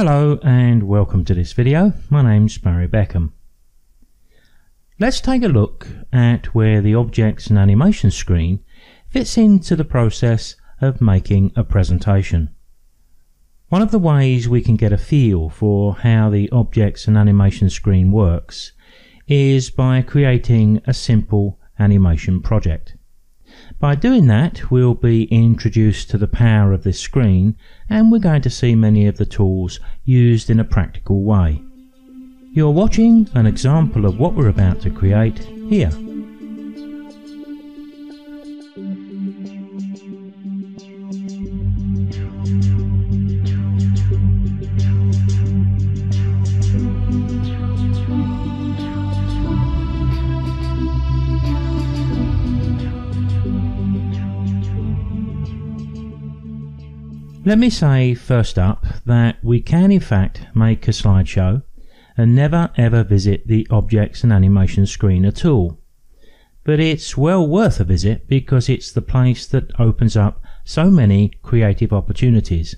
Hello and welcome to this video. My name's Barry Beckham. Let's take a look at where the objects and animation screen fits into the process of making a presentation. One of the ways we can get a feel for how the objects and animation screen works is by creating a simple animation project. By doing that, we'll be introduced to the power of this screen, and we're going to see many of the tools used in a practical way. You're watching an example of what we're about to create here. Let me say first up that we can in fact make a slideshow and never ever visit the objects and animation screen at all. But it's well worth a visit because it's the place that opens up so many creative opportunities.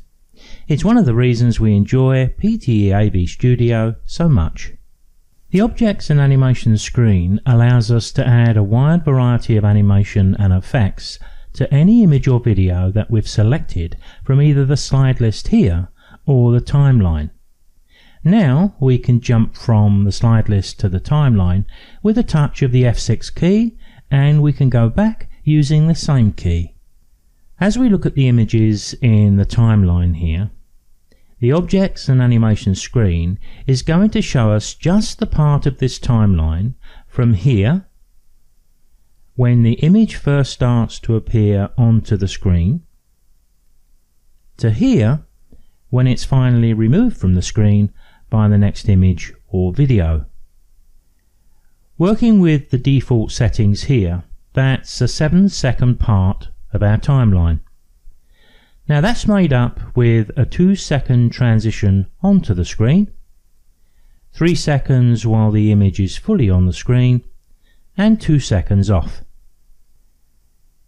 It's one of the reasons we enjoy PTE AV Studio so much. The objects and animation screen allows us to add a wide variety of animation and effects to any image or video that we've selected from either the slide list here or the timeline. Now we can jump from the slide list to the timeline with a touch of the F6 key, and we can go back using the same key. As we look at the images in the timeline here, the objects and animation screen is going to show us just the part of this timeline from here when the image first starts to appear onto the screen, to here when it's finally removed from the screen by the next image or video. Working with the default settings here, that's a 7-second part of our timeline. Now that's made up with a 2-second transition onto the screen, 3 seconds while the image is fully on the screen, and 2 seconds off.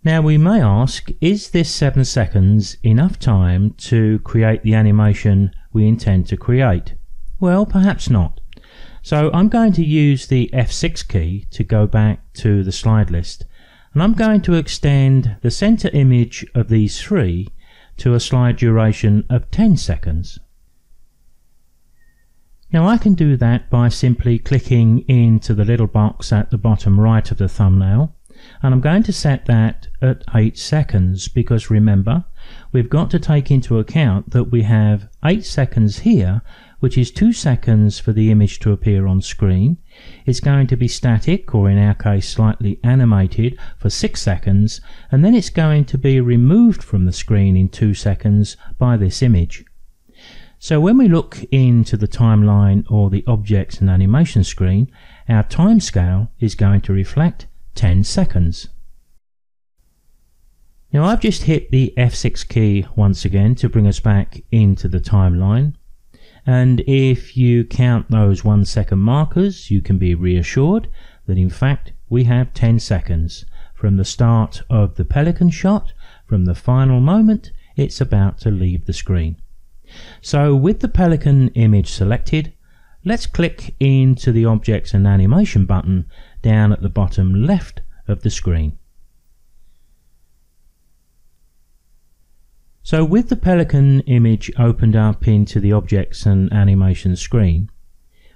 Now we may ask, is this 7 seconds enough time to create the animation we intend to create? Well, perhaps not. So I'm going to use the F6 key to go back to the slide list, and I'm going to extend the center image of these three to a slide duration of 10 seconds. Now I can do that by simply clicking into the little box at the bottom right of the thumbnail, and I'm going to set that at 8 seconds because remember, we've got to take into account that we have 8 seconds here, which is 2 seconds for the image to appear on screen. It's going to be static, or in our case slightly animated, for 6 seconds, and then it's going to be removed from the screen in 2 seconds by this image. So when we look into the timeline or the objects and animation screen, our time scale is going to reflect 10 seconds. Now I've just hit the F6 key once again to bring us back into the timeline, and if you count those 1 second markers, you can be reassured that in fact we have 10 seconds. From the start of the pelican shot, from the final moment it's about to leave the screen. So with the pelican image selected, let's click into the objects and animation button down at the bottom left of the screen. So with the pelican image opened up into the objects and animation screen,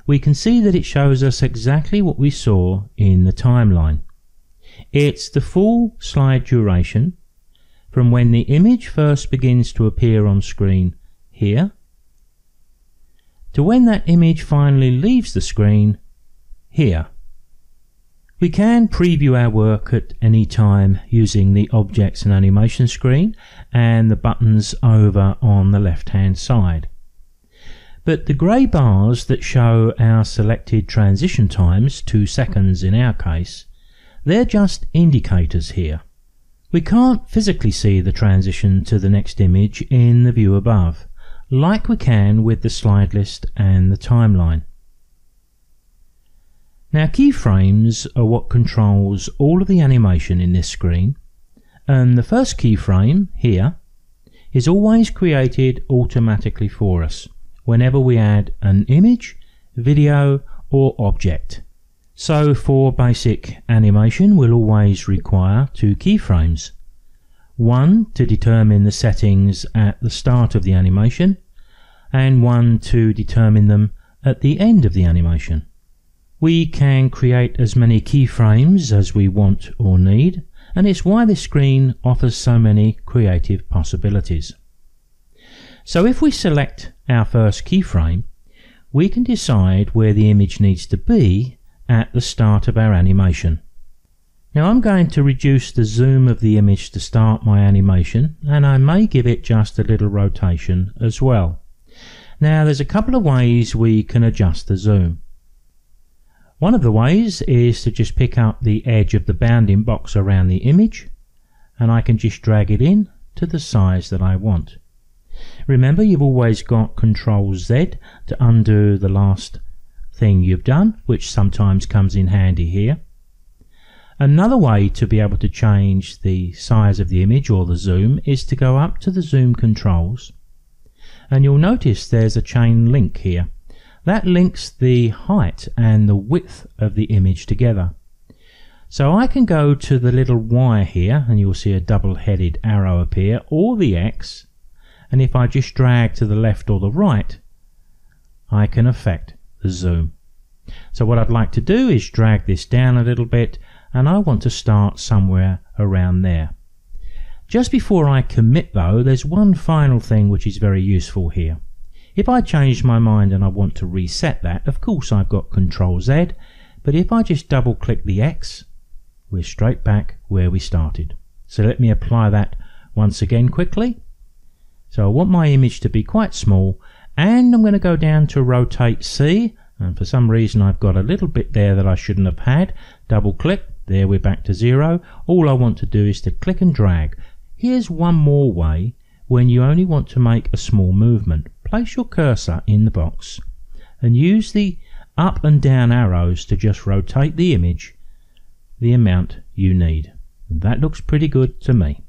we can see that it shows us exactly what we saw in the timeline. It's the full slide duration from when the image first begins to appear on screen here, to when that image finally leaves the screen here. We can preview our work at any time using the objects and animation screen and the buttons over on the left hand side. But the grey bars that show our selected transition times, 2 seconds in our case, they're just indicators here. We can't physically see the transition to the next image in the view above, like we can with the slide list and the timeline. Now keyframes are what controls all of the animation in this screen, and the first keyframe here is always created automatically for us whenever we add an image, video or object. So for basic animation we'll always require two keyframes. One to determine the settings at the start of the animation and one to determine them at the end of the animation. We can create as many keyframes as we want or need, and it's why this screen offers so many creative possibilities. So if we select our first keyframe, we can decide where the image needs to be at the start of our animation. Now I'm going to reduce the zoom of the image to start my animation, and I may give it just a little rotation as well. Now there's a couple of ways we can adjust the zoom. One of the ways is to just pick up the edge of the bounding box around the image, and I can just drag it in to the size that I want. Remember, you've always got Ctrl Z to undo the last thing you've done, which sometimes comes in handy here. Another way to be able to change the size of the image or the zoom is to go up to the zoom controls, and you'll notice there's a chain link here that links the height and the width of the image together. So I can go to the little Y here and you'll see a double-headed arrow appear, or the X, and if I just drag to the left or the right I can affect the zoom. So what I'd like to do is drag this down a little bit, and I want to start somewhere around there. Just before I commit though, there's one final thing which is very useful here. If I change my mind and I want to reset that, of course I've got Ctrl Z, but if I just double click the X, we're straight back where we started. So let me apply that once again quickly. So I want my image to be quite small, and I'm going to go down to rotate C, and for some reason I've got a little bit there that I shouldn't have had. Double click, there we're back to zero. All I want to do is to click and drag. Here's one more way when you only want to make a small movement. Place your cursor in the box and use the up and down arrows to just rotate the image the amount you need. And that looks pretty good to me.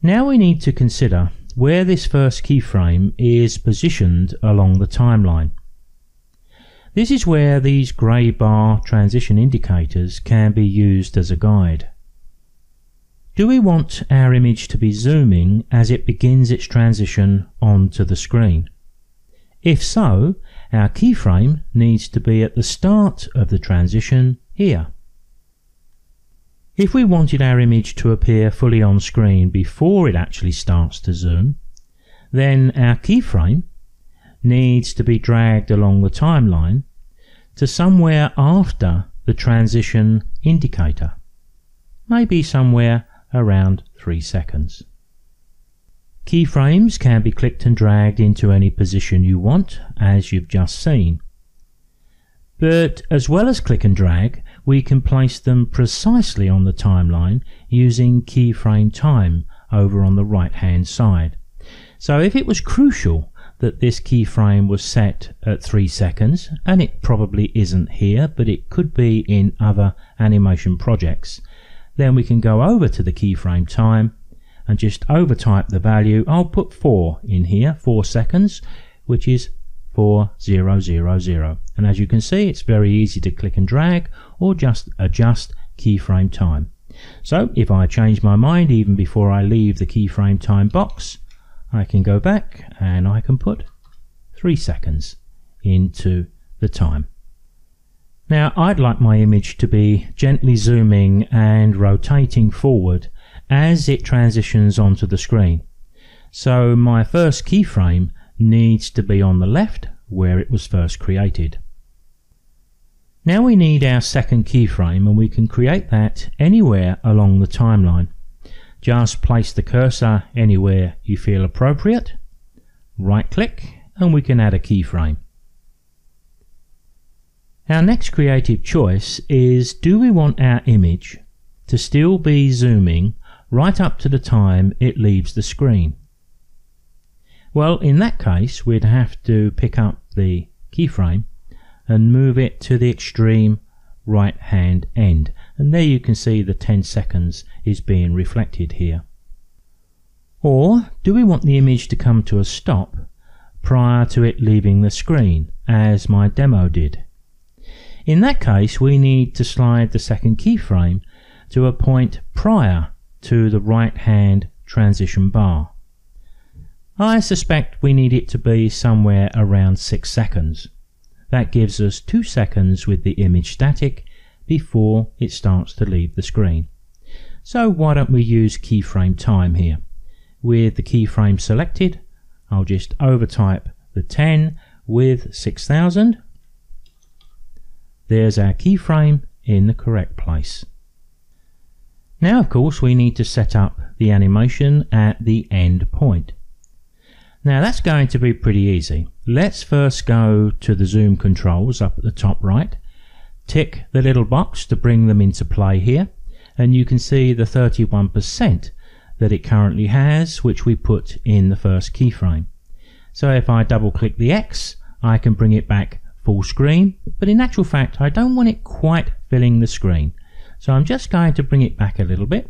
Now we need to consider where this first keyframe is positioned along the timeline. This is where these grey bar transition indicators can be used as a guide. Do we want our image to be zooming as it begins its transition onto the screen? If so, our keyframe needs to be at the start of the transition here. If we wanted our image to appear fully on screen before it actually starts to zoom, then our keyframe needs to be dragged along the timeline to somewhere after the transition indicator, maybe somewhere around 3 seconds. Keyframes can be clicked and dragged into any position you want, as you've just seen. But as well as click and drag, we can place them precisely on the timeline using keyframe time over on the right hand side. So if it was crucial that this keyframe was set at 3 seconds, and it probably isn't here, but it could be in other animation projects, then we can go over to the keyframe time and just overtype the value. I'll put 4 in here, 4 seconds, which is 4000, and as you can see it's very easy to click and drag or just adjust keyframe time. So if I change my mind even before I leave the keyframe time box, I can go back and I can put 3 seconds into the time. Now I'd like my image to be gently zooming and rotating forward as it transitions onto the screen. So my first keyframe needs to be on the left where it was first created. Now we need our second keyframe, and we can create that anywhere along the timeline. Just place the cursor anywhere you feel appropriate, right click, and we can add a keyframe. Our next creative choice is, do we want our image to still be zooming right up to the time it leaves the screen? Well, in that case we'd have to pick up the keyframe and move it to the extreme right hand end, and there you can see the 10 seconds is being reflected here. Or do we want the image to come to a stop prior to it leaving the screen, as my demo did. In that case, we need to slide the second keyframe to a point prior to the right-hand transition bar. I suspect we need it to be somewhere around 6 seconds. That gives us 2 seconds with the image static before it starts to leave the screen. So why don't we use keyframe time here? With the keyframe selected, I'll just overtype the 10 with 6000. There's our keyframe in the correct place. Now of course we need to set up the animation at the end point. Now that's going to be pretty easy. Let's first go to the zoom controls up at the top right, tick the little box to bring them into play here, and you can see the 31% that it currently has, which we put in the first keyframe. So if I double click the X, I can bring it back full screen, but in actual fact I don't want it quite filling the screen. So I'm just going to bring it back a little bit,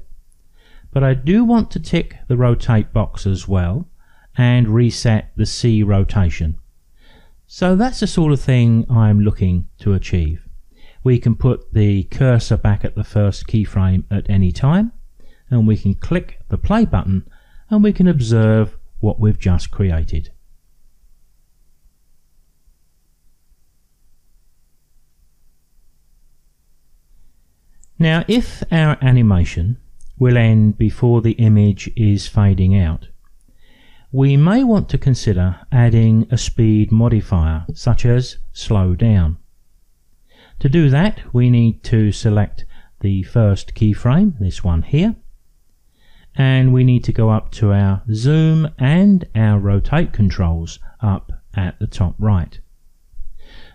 but I do want to tick the rotate box as well and reset the C rotation. So that's the sort of thing I'm looking to achieve. We can put the cursor back at the first keyframe at any time, and we can click the play button and we can observe what we've just created. Now if our animation will end before the image is fading out, we may want to consider adding a speed modifier such as slow down. To do that, we need to select the first keyframe, this one here, and we need to go up to our zoom and our rotate controls up at the top right.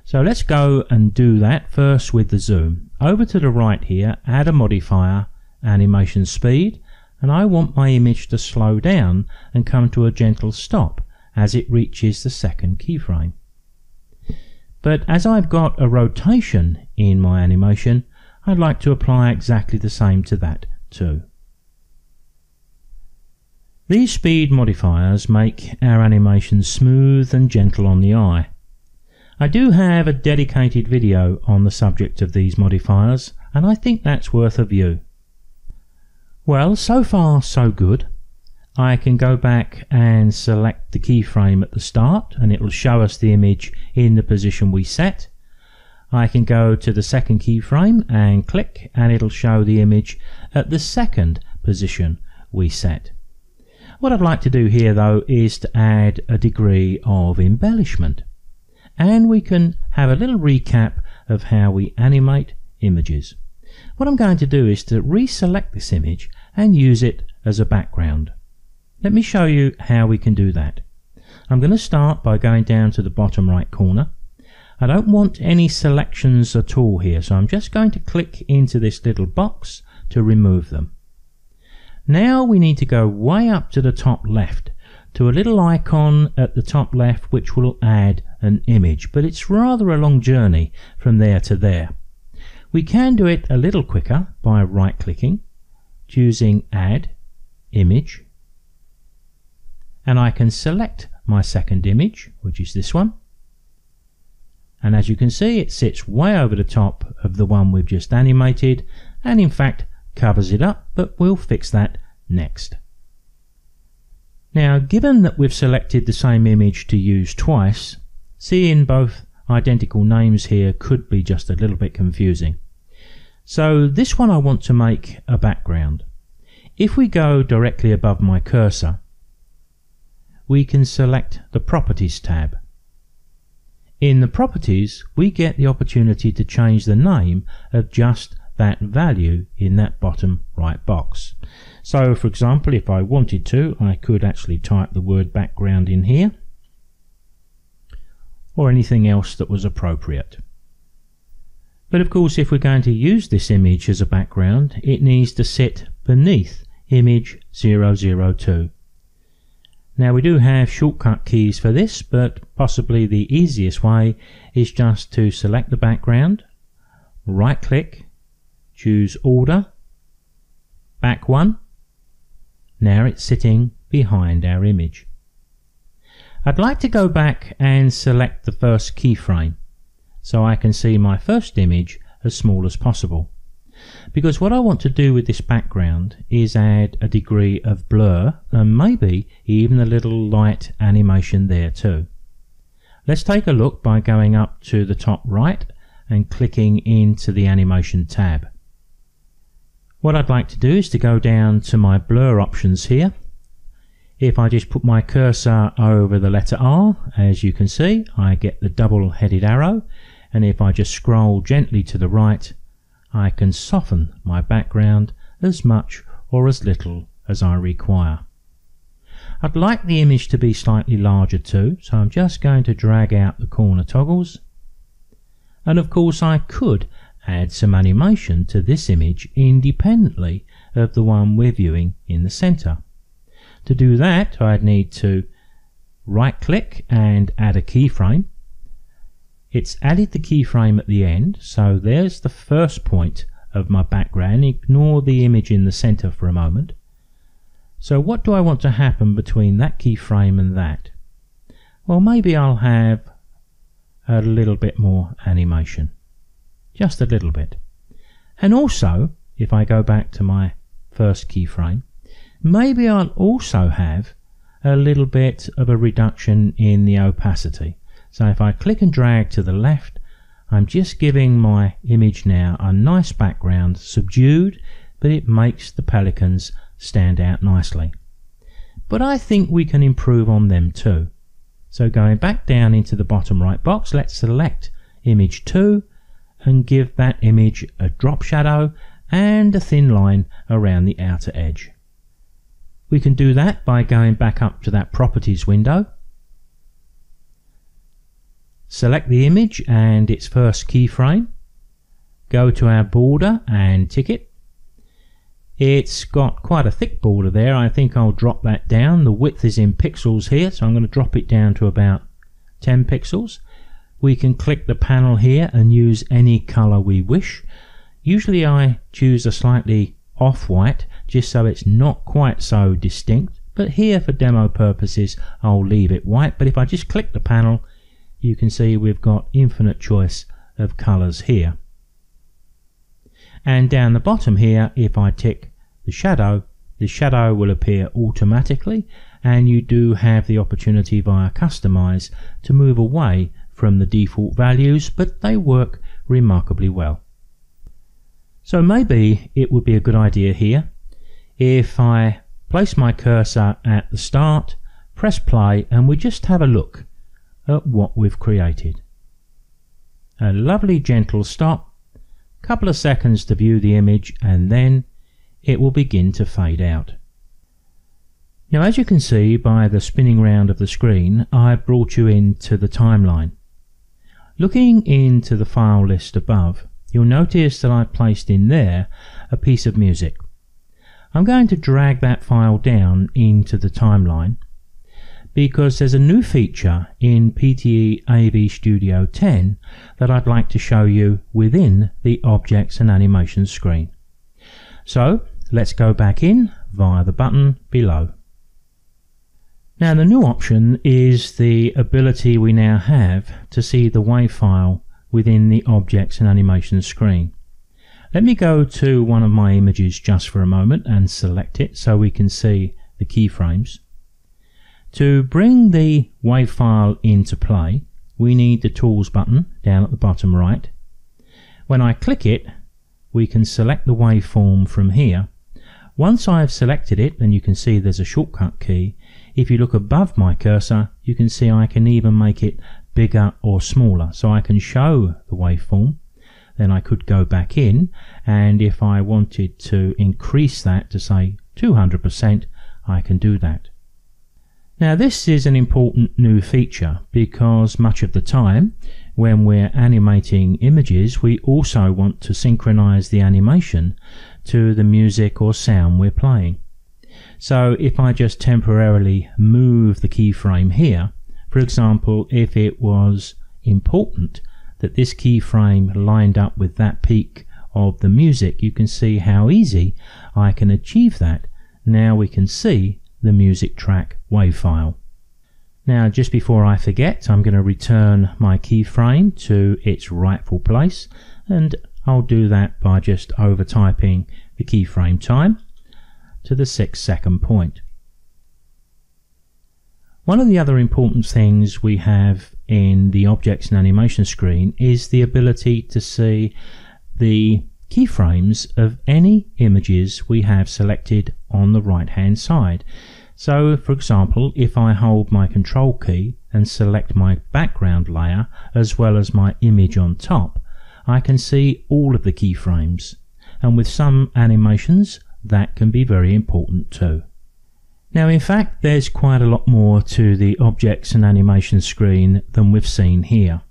So let's go and do that first with the zoom. Over to the right here, add a modifier, animation speed, and I want my image to slow down and come to a gentle stop as it reaches the second keyframe. But as I've got a rotation in my animation, I'd like to apply exactly the same to that too. These speed modifiers make our animation smooth and gentle on the eye. I do have a dedicated video on the subject of these modifiers, and I think that's worth a view. Well, so far so good. I can go back and select the keyframe at the start and it will show us the image in the position we set. I can go to the second keyframe and click and it'll show the image at the second position we set. What I'd like to do here though is to add a degree of embellishment, and we can have a little recap of how we animate images. What I'm going to do is to reselect this image and use it as a background. Let me show you how we can do that. I'm going to start by going down to the bottom right corner. I don't want any selections at all here, so I'm just going to click into this little box to remove them. Now we need to go way up to the top left to a little icon at the top left which will add an image, but it's rather a long journey from there to there. We can do it a little quicker by right clicking, choosing add image, and I can select my second image, which is this one, and as you can see it sits way over the top of the one we've just animated and in fact covers it up, but we'll fix that next. Now given that we've selected the same image to use twice, seeing both identical names here could be just a little bit confusing. So this one I want to make a background. If we go directly above my cursor, we can select the Properties tab. In the Properties, we get the opportunity to change the name of just that value in that bottom right box. So for example, if I wanted to, I could actually type the word background in here, or anything else that was appropriate. But of course, if we're going to use this image as a background, it needs to sit beneath image 002. Now we do have shortcut keys for this, but possibly the easiest way is just to select the background, right click, choose order, back one. Now it's sitting behind our image. I'd like to go back and select the first keyframe so I can see my first image as small as possible, because what I want to do with this background is add a degree of blur and maybe even a little light animation there too. Let's take a look by going up to the top right and clicking into the animation tab. What I'd like to do is to go down to my blur options here. If I just put my cursor over the letter R, as you can see, I get the double-headed arrow, and if I just scroll gently to the right, I can soften my background as much or as little as I require. I'd like the image to be slightly larger too, so I'm just going to drag out the corner toggles. And of course I could add some animation to this image independently of the one we're viewing in the center. To do that, I'd need to right click and add a keyframe. It's added the keyframe at the end, so there's the first point of my background. Ignore the image in the center for a moment. So what do I want to happen between that keyframe and that? Well, maybe I'll have a little bit more animation. Just a little bit. And also, if I go back to my first keyframe, maybe I'll also have a little bit of a reduction in the opacity. So if I click and drag to the left, I'm just giving my image now a nice background, subdued, but it makes the pelicans stand out nicely. But I think we can improve on them too. So going back down into the bottom right box, let's select image 2 and give that image a drop shadow and a thin line around the outer edge. We can do that by going back up to that properties window. Select the image and its first keyframe, go to our border and tick it. It's got quite a thick border there. I think I'll drop that down. The width is in pixels here, so I'm going to drop it down to about 10 pixels. We can click the panel here and use any color we wish. Usually I choose a slightly off-white just so it's not quite so distinct, but here for demo purposes I'll leave it white. But if I just click the panel, you can see we've got infinite choice of colors here. And down the bottom here, if I tick the shadow will appear automatically, and you do have the opportunity via customize to move away from the default values, but they work remarkably well. So maybe it would be a good idea here, if I place my cursor at the start, press play, and we just have a look at what we've created. A lovely gentle stop, couple of seconds to view the image, and then it will begin to fade out. Now, as you can see by the spinning round of the screen, I brought you into the timeline. Looking into the file list above, you'll notice that I placed in there a piece of music. I'm going to drag that file down into the timeline, because there's a new feature in PTE AV Studio 10 that I'd like to show you within the Objects and Animations screen. So let's go back in via the button below. Now, the new option is the ability we now have to see the WAV file within the Objects and Animations screen. Let me go to one of my images just for a moment and select it so we can see the keyframes. To bring the WAV file into play, we need the Tools button down at the bottom right. When I click it, we can select the waveform from here. Once I've selected it, and you can see there's a shortcut key, if you look above my cursor, you can see I can even make it bigger or smaller. So I can show the waveform, then I could go back in, and if I wanted to increase that to say 200%, I can do that. Now, this is an important new feature, because much of the time when we're animating images, we also want to synchronize the animation to the music or sound we're playing. So if I just temporarily move the keyframe here, for example, if it was important that this keyframe lined up with that peak of the music, you can see how easy I can achieve that. Now we can see the music track WAV file. Now, just before I forget, I'm going to return my keyframe to its rightful place, and I'll do that by just overtyping the keyframe time to the 6 second point. One of the other important things we have in the Objects and Animation screen is the ability to see the keyframes of any images we have selected on the right hand side. So, for example, if I hold my Control key and select my background layer as well as my image on top, I can see all of the keyframes, and with some animations that can be very important too. Now, in fact, there's quite a lot more to the Objects and Animation screen than we've seen here.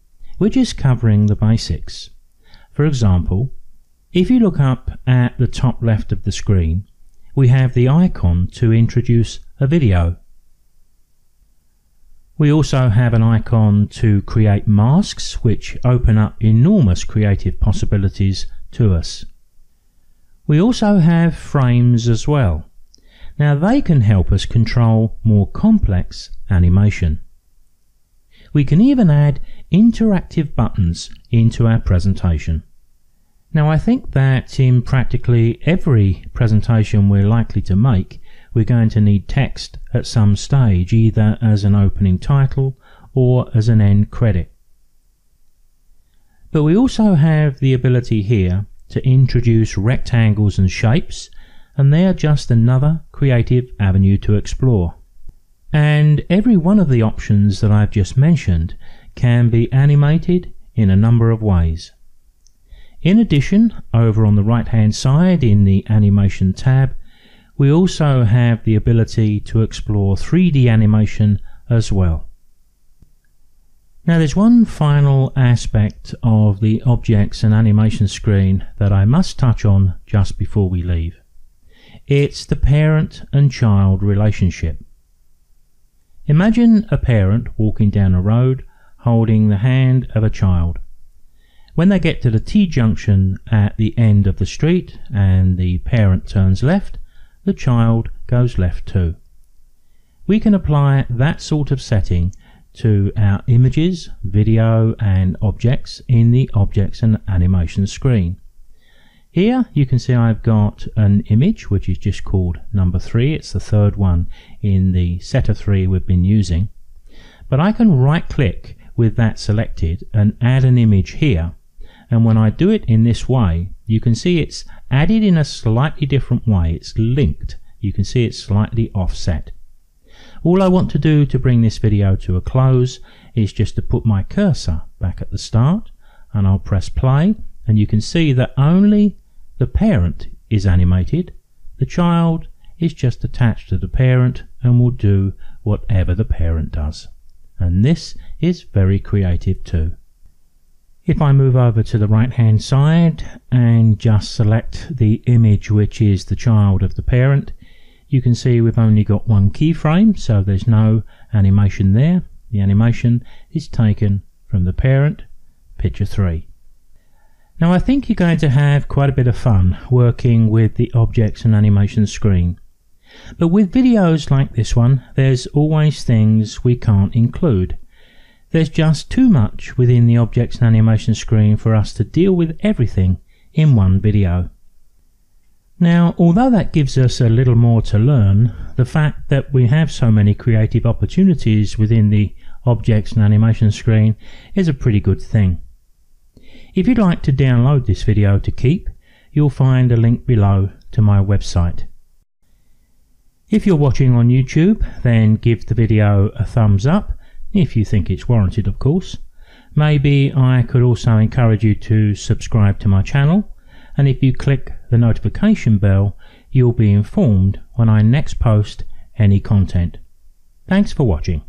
We're just covering the basics. For example, if you look up at the top left of the screen, we have the icon to introduce a video. We also have an icon to create masks, which open up enormous creative possibilities to us. We also have frames as well. Now, they can help us control more complex animation. We can even add interactive buttons into our presentation. Now, I think that in practically every presentation we're likely to make, we're going to need text at some stage, either as an opening title or as an end credit. But we also have the ability here to introduce rectangles and shapes, and they are just another creative avenue to explore. And every one of the options that I've just mentioned can be animated in a number of ways. In addition, over on the right hand side in the Animation tab, we also have the ability to explore 3D animation as well. Now, there's one final aspect of the Objects and Animation screen that I must touch on just before we leave. It's the parent and child relationship. Imagine a parent walking down a road holding the hand of a child. When they get to the T-junction at the end of the street and the parent turns left, the child goes left too. We can apply that sort of setting to our images, video and objects in the Objects and Animation screen. Here you can see I've got an image which is just called number 3. It's the third one in the set of 3 we've been using. But I can right click with that selected and add an image here. And when I do it in this way, you can see it's added in a slightly different way. It's linked. You can see it's slightly offset. All I want to do to bring this video to a close is just to put my cursor back at the start, and I'll press play, and you can see that only the parent is animated. The child is just attached to the parent and will do whatever the parent does. And this is very creative too. If I move over to the right hand side and just select the image which is the child of the parent, you can see we've only got one keyframe, so there's no animation there. The animation is taken from the parent, picture 3. Now, I think you're going to have quite a bit of fun working with the Objects and Animation screen. But with videos like this one, there's always things we can't include. There's just too much within the Objects and Animation screen for us to deal with everything in one video. Now, although that gives us a little more to learn, the fact that we have so many creative opportunities within the Objects and Animation screen is a pretty good thing. If you'd like to download this video to keep, you'll find a link below to my website. If you're watching on YouTube, then give the video a thumbs up, if you think it's warranted, of course. Maybe I could also encourage you to subscribe to my channel, and if you click the notification bell, you'll be informed when I next post any content. Thanks for watching.